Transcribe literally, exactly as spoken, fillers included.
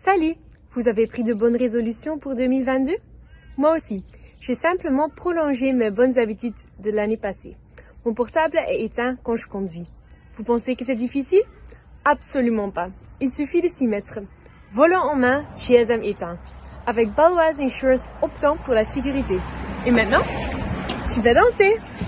Salut! Vous avez pris de bonnes résolutions pour deux mille vingt-deux? Moi aussi, j'ai simplement prolongé mes bonnes habitudes de l'année passée. Mon portable est éteint quand je conduis. Vous pensez que c'est difficile? Absolument pas. Il suffit de s'y mettre. Volant en main, G S M éteint. Avec Baloise Insurance optant pour la sécurité. Et maintenant, je vais danser!